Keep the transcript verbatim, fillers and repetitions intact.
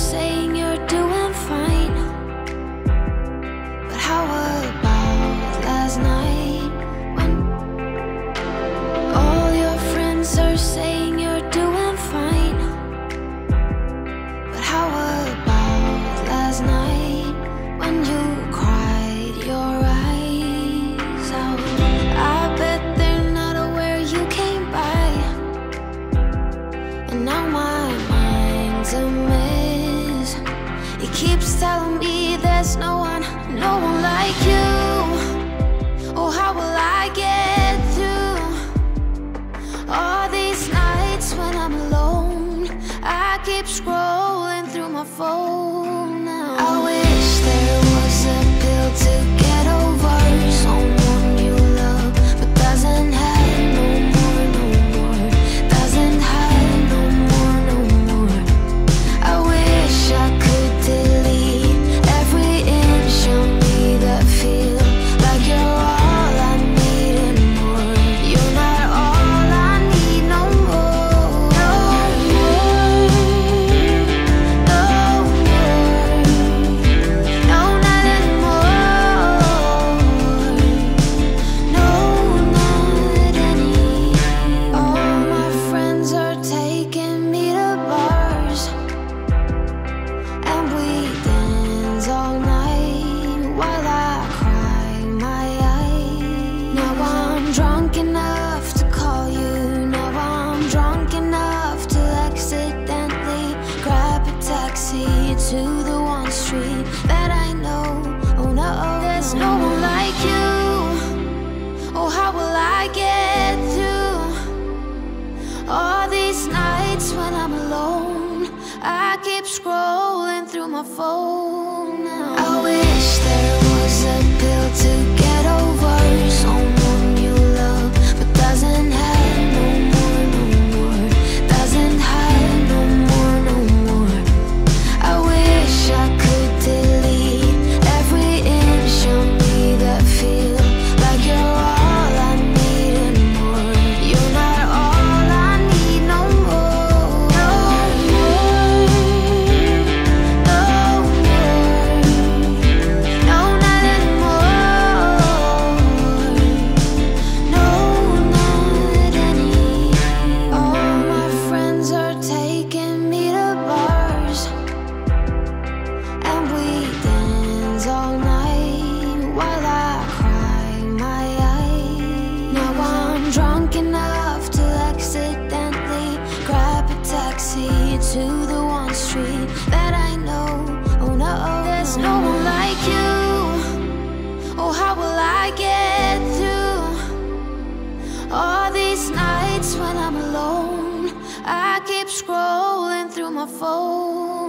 saying you're doing fine, but how about last night when all your friends are saying you're doing fine, but how about last night when you cried your eyes out? I bet they're not aware you came by, and now my mind's a miss. It keeps telling me there's no one, no one like you. Oh, how will I get through all these nights when I'm alone? I keep scrolling through my phone now. I wish there was a pill to get over someone you love, but doesn't have. Scrolling through my phone.